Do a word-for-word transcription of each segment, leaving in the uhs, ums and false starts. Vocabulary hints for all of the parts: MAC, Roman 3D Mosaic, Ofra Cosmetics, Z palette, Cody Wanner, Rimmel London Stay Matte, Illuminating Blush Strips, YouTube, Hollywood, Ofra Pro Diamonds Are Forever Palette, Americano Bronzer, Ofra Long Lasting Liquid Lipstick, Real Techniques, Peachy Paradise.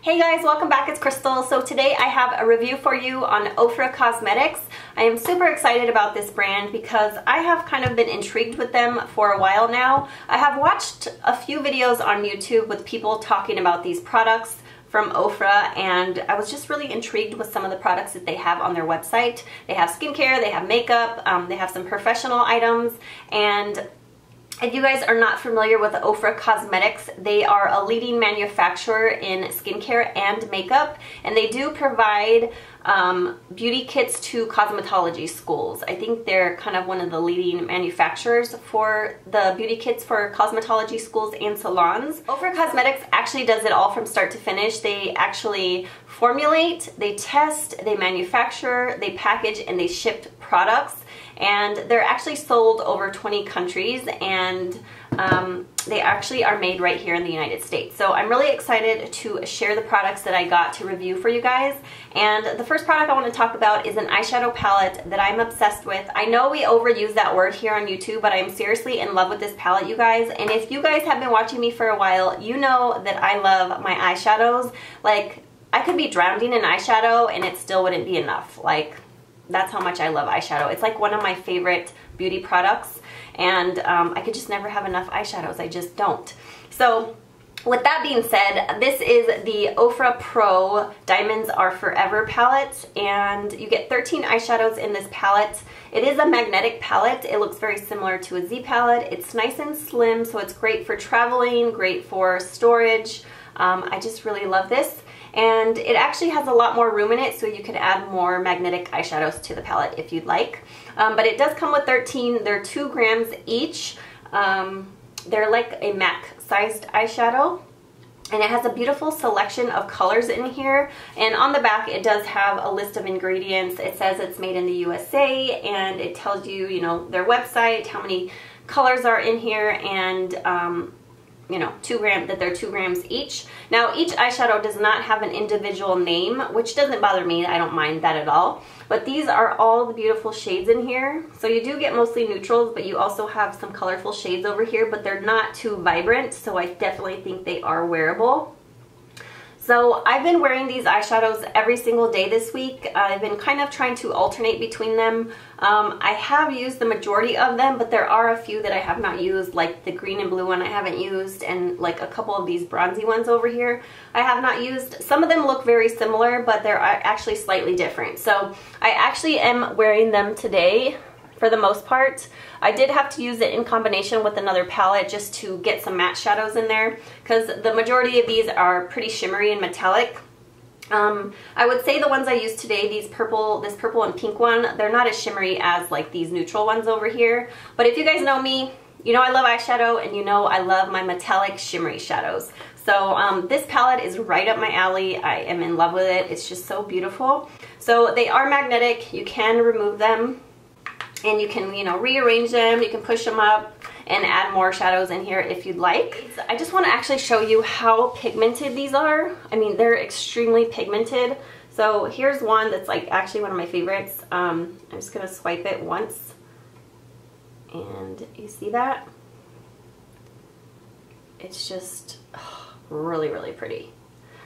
Hey guys, welcome back. It's Crystal. So today I have a review for you on Ofra Cosmetics. I am super excited about this brand because I have kind of been intrigued with them for a while now. I have watched a few videos on YouTube with people talking about these products from Ofra, and I was just really intrigued with some of the products that they have on their website. They have skincare, they have makeup, um, they have some professional items, and if you guys are not familiar with Ofra Cosmetics, they are a leading manufacturer in skincare and makeup, and they do provide um, beauty kits to cosmetology schools. I think they're kind of one of the leading manufacturers for the beauty kits for cosmetology schools and salons. Ofra Cosmetics actually does it all from start to finish. They actually formulate, they test, they manufacture, they package, and they ship products. And they're actually sold over twenty countries, and um, they actually are made right here in the United States. So I'm really excited to share the products that I got to review for you guys. And the first product I want to talk about is an eyeshadow palette that I'm obsessed with. I know we overuse that word here on YouTube, but I'm seriously in love with this palette, you guys. And if you guys have been watching me for a while, you know that I love my eyeshadows. Like, I could be drowning in eyeshadow and it still wouldn't be enough. Like, that's how much I love eyeshadow. It's like one of my favorite beauty products, and um, I could just never have enough eyeshadows. I just don't. So with that being said, this is the Ofra Pro Diamonds Are Forever palette, and you get thirteen eyeshadows in this palette. It is a magnetic palette. It looks very similar to a Z palette. It's nice and slim, so it's great for traveling, great for storage. Um, I just really love this. And it actually has a lot more room in it, so you can add more magnetic eyeshadows to the palette if you'd like. Um, but it does come with thirteen. They're two grams each. Um, they're like a M A C sized eyeshadow. And it has a beautiful selection of colors in here. And on the back, it does have a list of ingredients. It says it's made in the U S A, and it tells you, you know, their website, how many colors are in here, and um, you know, two gram that they're two grams each. Now, each eyeshadow does not have an individual name, which doesn't bother me. I don't mind that at all. But these are all the beautiful shades in here. So you do get mostly neutrals, but you also have some colorful shades over here, but they're not too vibrant, so I definitely think they are wearable. So I've been wearing these eyeshadows every single day this week. I've been kind of trying to alternate between them. Um, I have used the majority of them, but there are a few that I have not used, like the green and blue one I haven't used, and like a couple of these bronzy ones over here I have not used. Some of them look very similar, but they're actually slightly different. So I actually am wearing them today for the most part. I did have to use it in combination with another palette just to get some matte shadows in there, because the majority of these are pretty shimmery and metallic. Um, I would say the ones I used today, these purple, this purple and pink one, they're not as shimmery as like these neutral ones over here. But if you guys know me, you know I love eyeshadow, and you know I love my metallic shimmery shadows. So um, this palette is right up my alley. I am in love with it. It's just so beautiful. So they are magnetic. You can remove them, and you can, you know, rearrange them, you can push them up and add more shadows in here if you'd like. I just want to actually show you how pigmented these are. I mean, they're extremely pigmented. So here's one that's like actually one of my favorites. Um, I'm just gonna swipe it once, and you see that? It's just oh, really, really pretty.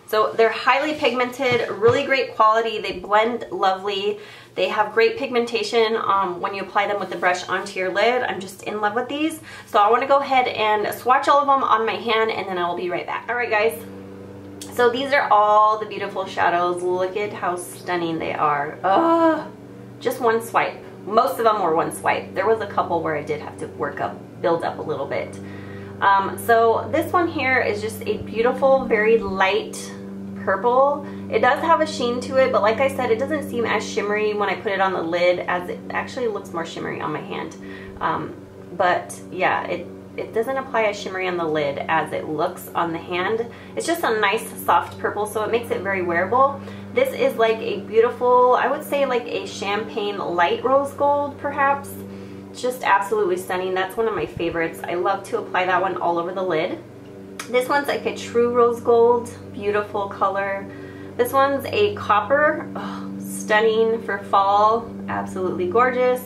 So they're highly pigmented, really great quality. They blend lovely. They have great pigmentation um, when you apply them with the brush onto your lid. I'm just in love with these. So I want to go ahead and swatch all of them on my hand, and then I will be right back. All right, guys. So these are all the beautiful shadows. Look at how stunning they are. Oh, just one swipe. Most of them were one swipe. There was a couple where I did have to work up, build up a little bit. Um, so this one here is just a beautiful, very light purple. It does have a sheen to it, but like I said, it doesn't seem as shimmery when I put it on the lid, as it actually looks more shimmery on my hand. Um, but yeah, it, it doesn't apply as shimmery on the lid as it looks on the hand. It's just a nice soft purple, so it makes it very wearable. This is like a beautiful, I would say like a champagne light rose gold perhaps. It's just absolutely stunning. That's one of my favorites. I love to apply that one all over the lid. This one's like a true rose gold, beautiful color. This one's a copper, oh, stunning for fall, absolutely gorgeous.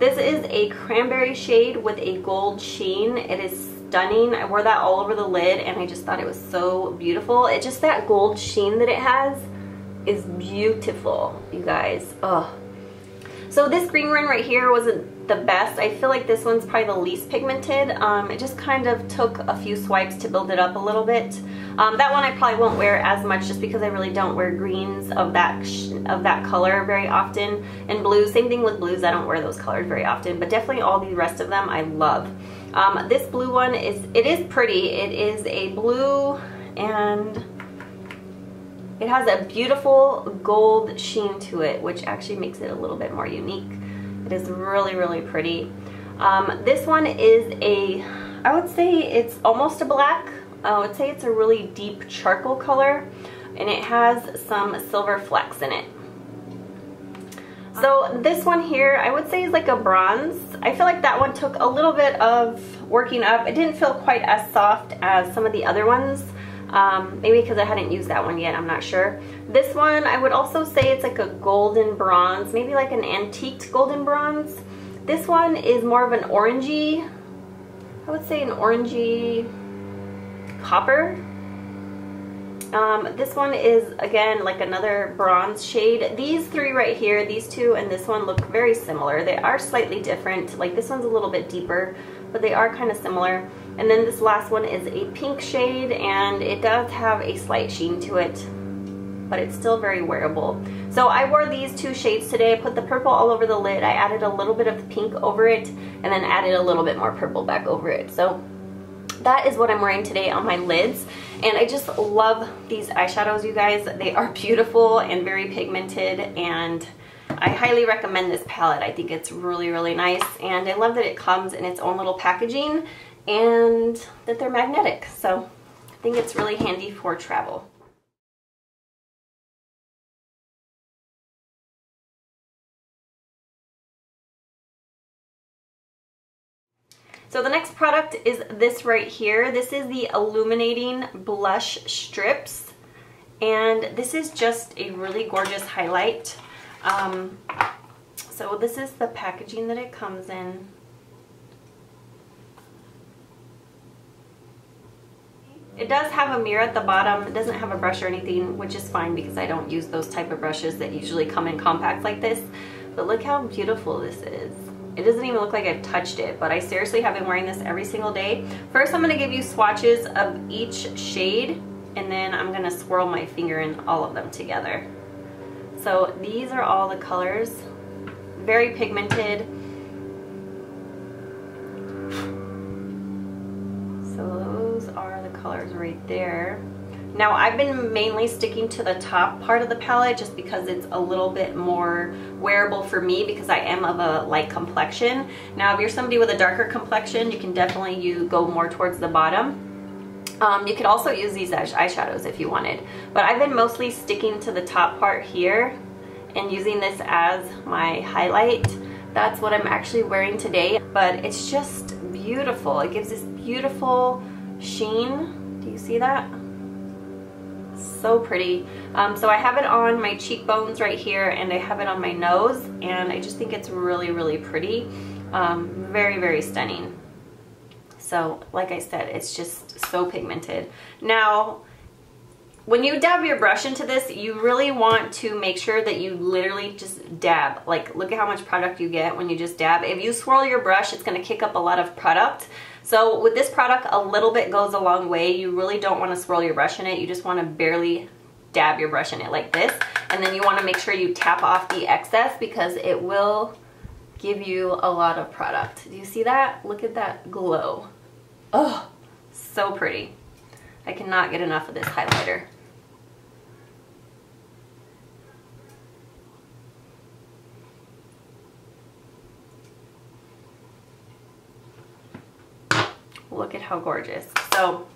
This is a cranberry shade with a gold sheen. It is stunning. I wore that all over the lid and I just thought it was so beautiful. It just, that gold sheen that it has is beautiful, you guys. Ugh. So this green one right here wasn't the best. I feel like this one's probably the least pigmented. Um, it just kind of took a few swipes to build it up a little bit. Um, that one I probably won't wear as much just because I really don't wear greens of that sh of that color very often. And blues, same thing with blues. I don't wear those colors very often, but definitely all the rest of them I love. Um, this blue one is, it is pretty. It is a blue and it has a beautiful gold sheen to it, which actually makes it a little bit more unique. It is really, really pretty. Um, this one is a, I would say it's almost a black. I would say it's a really deep charcoal color and it has some silver flecks in it. So this one here, I would say is like a bronze. I feel like that one took a little bit of working up. It didn't feel quite as soft as some of the other ones. Um, maybe because I hadn't used that one yet, I'm not sure. This one, I would also say it's like a golden bronze, maybe like an antiqued golden bronze. This one is more of an orangey, I would say an orangey copper. Um, this one is, again, like another bronze shade. These three right here, these two and this one look very similar. They are slightly different. Like this one's a little bit deeper, but they are kind of similar. And then this last one is a pink shade and it does have a slight sheen to it, but it's still very wearable. So I wore these two shades today. I put the purple all over the lid. I added a little bit of the pink over it and then added a little bit more purple back over it. So that is what I'm wearing today on my lids. And I just love these eyeshadows, you guys. They are beautiful and very pigmented and I highly recommend this palette. I think it's really, really nice. And I love that it comes in its own little packaging and that they're magnetic, so I think it's really handy for travel. So the next product is this right here. This is the Illuminating Blush Strips, and this is just a really gorgeous highlight. Um, so this is the packaging that it comes in. It does have a mirror at the bottom. It doesn't have a brush or anything, which is fine because I don't use those type of brushes that usually come in compacts like this. But look how beautiful this is. It doesn't even look like I've touched it, but I seriously have been wearing this every single day. First, I'm going to give you swatches of each shade, and then I'm going to swirl my finger in all of them together. So these are all the colors. Very pigmented. Are the colors right there. Now I've been mainly sticking to the top part of the palette just because it's a little bit more wearable for me because I am of a light complexion. Now if you're somebody with a darker complexion, you can definitely you go more towards the bottom. Um, you could also use these as eyeshadows if you wanted, but I've been mostly sticking to the top part here and using this as my highlight. That's what I'm actually wearing today, but it's just beautiful. It gives this beautiful sheen. Do you see that? So pretty. Um, so I have it on my cheekbones right here and I have it on my nose and I just think it's really, really pretty. Um, very, very stunning. So like I said, it's just so pigmented. Now when you dab your brush into this, you really want to make sure that you literally just dab. Like look at how much product you get when you just dab. If you swirl your brush, it's going to kick up a lot of product. So with this product, a little bit goes a long way. You really don't want to swirl your brush in it. You just want to barely dab your brush in it like this. And then you want to make sure you tap off the excess because it will give you a lot of product. Do you see that? Look at that glow. Oh, so pretty. I cannot get enough of this highlighter. Look at how gorgeous. So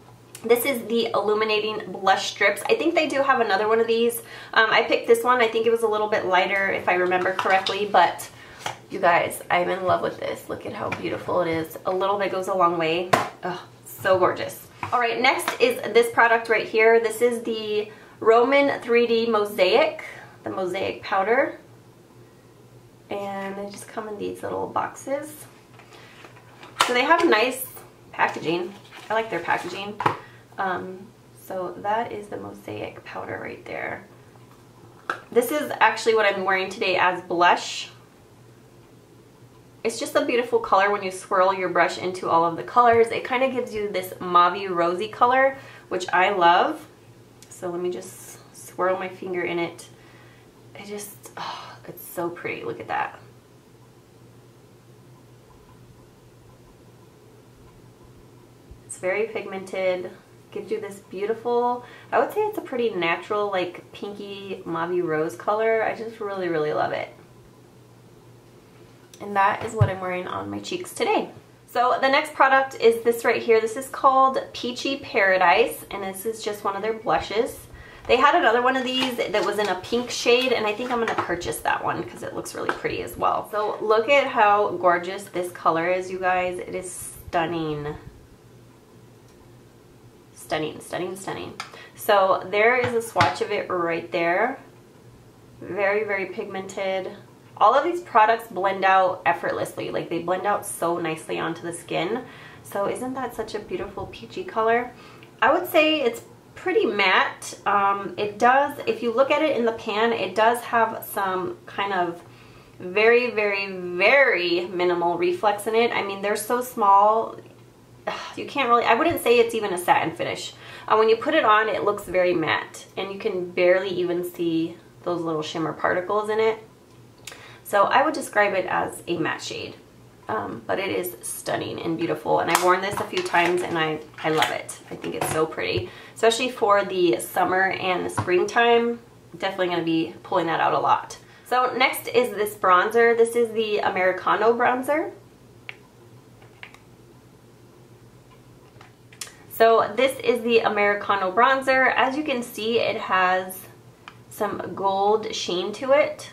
this is the Illuminating Blush Strips. I think they do have another one of these. Um, I picked this one. I think it was a little bit lighter if I remember correctly, but you guys, I'm in love with this. Look at how beautiful it is. A little bit goes a long way. Oh, so gorgeous. All right, next is this product right here. This is the Roman three D Mosaic, the Mosaic Powder. and they just come in these little boxes. So they have nice packaging. I like their packaging. Um, so that is the Mosaic powder right there. This is actually what I'm wearing today as blush. It's just a beautiful color when you swirl your brush into all of the colors. It kind of gives you this mauve-y rosy color, which I love. So let me just swirl my finger in it. I just, oh, it's so pretty. Look at that. It's very pigmented. Gives you this beautiful, I would say it's a pretty natural, like pinky mauve rose color. I just really, really love it. And that is what I'm wearing on my cheeks today. So the next product is this right here. This is called Peachy Paradise, and this is just one of their blushes. They had another one of these that was in a pink shade, and I think I'm going to purchase that one because it looks really pretty as well. So look at how gorgeous this color is, you guys. It is stunning. Stunning, stunning, stunning. So there is a swatch of it right there. Very, very pigmented. All of these products blend out effortlessly, like they blend out so nicely onto the skin. So isn't that such a beautiful peachy color? I would say it's pretty matte. Um, it does, if you look at it in the pan, it does have some kind of very, very, very minimal reflex in it. I mean, they're so small, you can't really, I wouldn't say it's even a satin finish. Uh, when you put it on, it looks very matte, and you can barely even see those little shimmer particles in it. So I would describe it as a matte shade, um, but it is stunning and beautiful. And I've worn this a few times, and I, I love it. I think it's so pretty, especially for the summer and the springtime. Definitely going to be pulling that out a lot. So next is this bronzer. This is the Americano Bronzer. So this is the Americano Bronzer. As you can see, it has some gold sheen to it.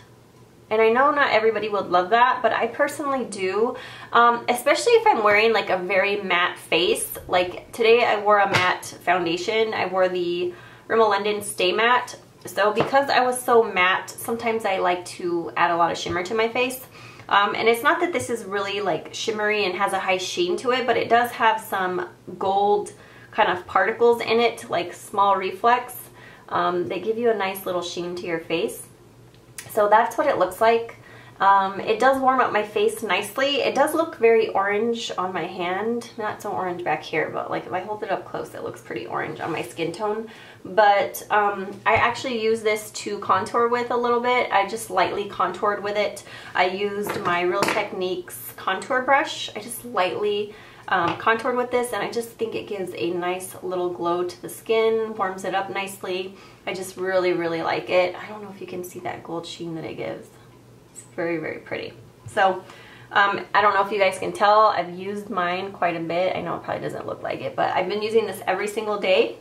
And I know not everybody would love that, but I personally do, um, especially if I'm wearing like a very matte face. Like today I wore a matte foundation. I wore the Rimmel London Stay Matte. So because I was so matte, sometimes I like to add a lot of shimmer to my face. Um, and it's not that this is really like shimmery and has a high sheen to it, but it does have some gold kind of particles in it, like small reflex. Um, they give you a nice little sheen to your face. So that's what it looks like. Um, it does warm up my face nicely. It does look very orange on my hand. Not so orange back here, but like if I hold it up close, it looks pretty orange on my skin tone. But um, I actually use this to contour with a little bit. I just lightly contoured with it. I used my Real Techniques contour brush. I just lightly um, contoured with this, and I just think it gives a nice little glow to the skin, warms it up nicely. I just really, really like it. I don't know if you can see that gold sheen that it gives. It's very, very pretty. So, um, I don't know if you guys can tell, I've used mine quite a bit. I know it probably doesn't look like it, but I've been using this every single day,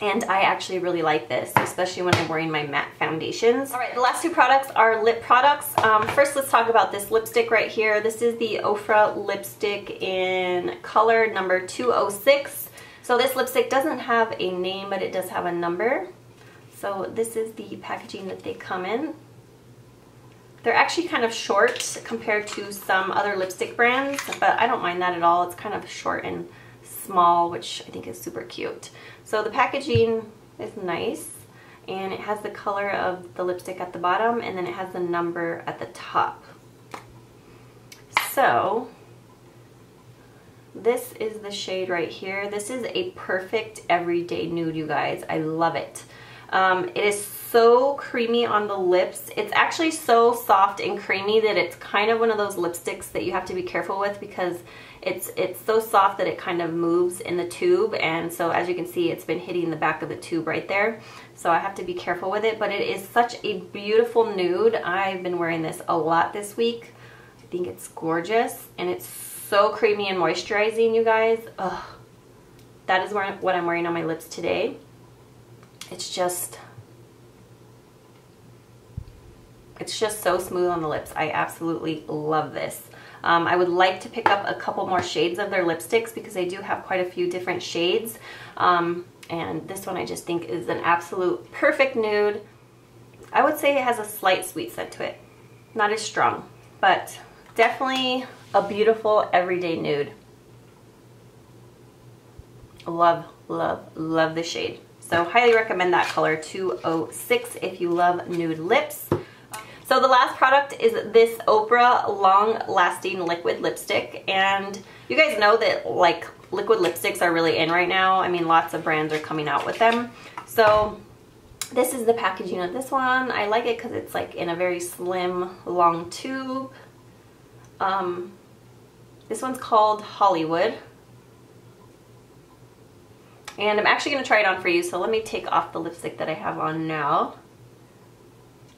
and I actually really like this, especially when I'm wearing my matte foundations. All right, the last two products are lip products. Um, first, let's talk about this lipstick right here. This is the Ofra lipstick in color number two oh six. So this lipstick doesn't have a name, but it does have a number. So this is the packaging that they come in. They're actually kind of short compared to some other lipstick brands, but I don't mind that at all. It's kind of short and small, which I think is super cute. So the packaging is nice, and it has the color of the lipstick at the bottom, and then it has the number at the top. So this is the shade right here. This is a perfect everyday nude, you guys. I love it. Um, it is so creamy on the lips. It's actually so soft and creamy that it's kind of one of those lipsticks that you have to be careful with, because it's it's so soft that it kind of moves in the tube, and so as you can see, it's been hitting the back of the tube right there. So I have to be careful with it, but it is such a beautiful nude. I've been wearing this a lot this week. I think it's gorgeous, and it's so creamy and moisturizing, you guys. Ugh. That is what I'm wearing on my lips today. It's just, it's just so smooth on the lips. I absolutely love this. Um, I would like to pick up a couple more shades of their lipsticks, because they do have quite a few different shades. Um, and this one I just think is an absolute perfect nude. I would say it has a slight sweet scent to it. Not as strong. but definitely a beautiful everyday nude. Love, love, love the shade. So highly recommend that color, two oh six, if you love nude lips. So the last product is this Ofra Long Lasting Liquid Lipstick. And you guys know that like liquid lipsticks are really in right now. I mean, lots of brands are coming out with them. So this is the packaging of this one. I like it because it's like in a very slim, long tube. Um, this one's called Hollywood. And I'm actually going to try it on for you, so let me take off the lipstick that I have on now.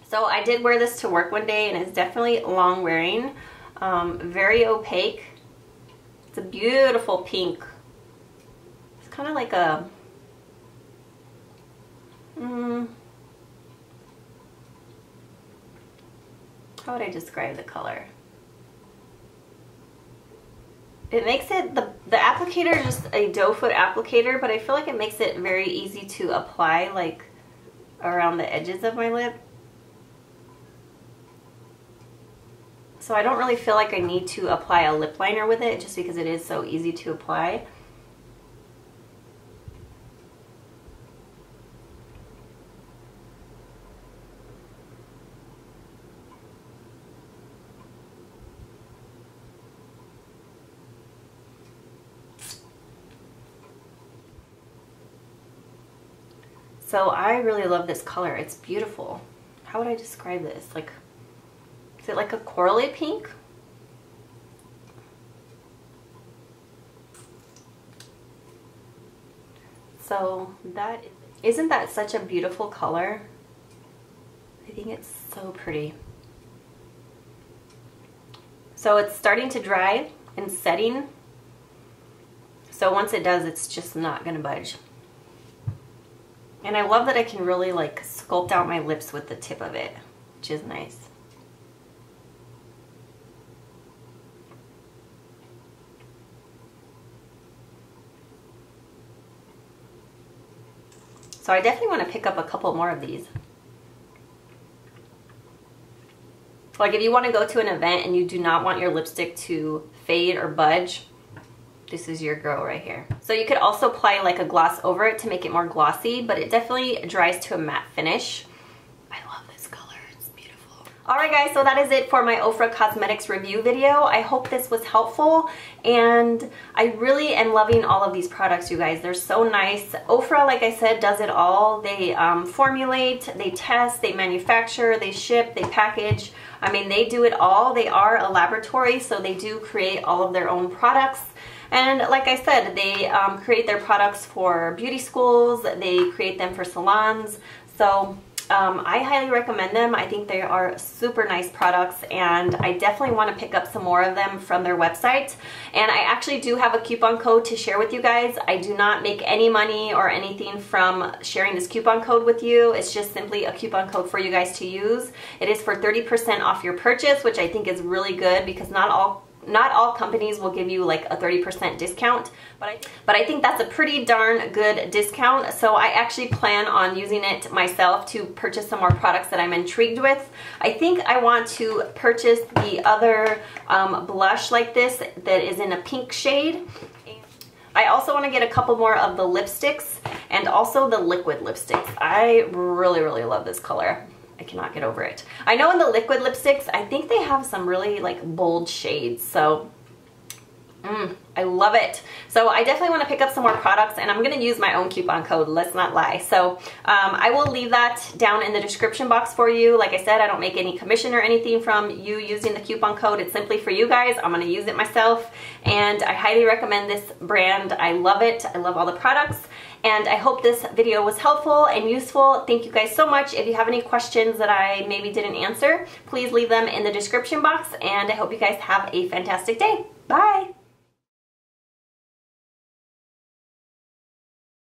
So I did wear this to work one day, and it's definitely long wearing, um, very opaque. It's a beautiful pink. It's kind of like a, mm, how would I describe the color? It makes it, the, the applicator is just a doe foot applicator, but I feel like it makes it very easy to apply like around the edges of my lip. So I don't really feel like I need to apply a lip liner with it just because it is so easy to apply. So I really love this color. It's beautiful. How would I describe this? Like, is it like a corally pink? So that, isn't that such a beautiful color? I think it's so pretty. So it's starting to dry and setting. So once it does, it's just not gonna budge. And I love that I can really like sculpt out my lips with the tip of it, which is nice. So I definitely want to pick up a couple more of these. Like if you want to go to an event and you do not want your lipstick to fade or budge, this is your girl right here. So you could also apply like a gloss over it to make it more glossy, but it definitely dries to a matte finish. I love this color, it's beautiful. All right guys, so that is it for my Ofra Cosmetics review video. I hope this was helpful, and I really am loving all of these products, you guys. They're so nice. Ofra, like I said, does it all. They um, formulate, they test, they manufacture, they ship, they package. I mean, they do it all. They are a laboratory, so they do create all of their own products. And like I said, they um, create their products for beauty schools, they create them for salons, so um, I highly recommend them. I think they are super nice products, and I definitely want to pick up some more of them from their website. And I actually do have a coupon code to share with you guys. I do not make any money or anything from sharing this coupon code with you. It's just simply a coupon code for you guys to use. It is for thirty percent off your purchase, which I think is really good because not all Not all companies will give you like a thirty percent discount, but I, but I think that's a pretty darn good discount. So I actually plan on using it myself to purchase some more products that I'm intrigued with. I think I want to purchase the other um, blush like this that is in a pink shade. I also want to get a couple more of the lipsticks and also the liquid lipsticks. I really, really love this color. I cannot get over it. I know in the liquid lipsticks, I think they have some really like bold shades, so mm, I love it. So I definitely want to pick up some more products, and I'm going to use my own coupon code, let's not lie. So um, I will leave that down in the description box for you. Like I said, I don't make any commission or anything from you using the coupon code. It's simply for you guys. I'm going to use it myself, and I highly recommend this brand. I love it. I love all the products. And I hope this video was helpful and useful. Thank you guys so much. If you have any questions that I maybe didn't answer, please leave them in the description box. And I hope you guys have a fantastic day. Bye!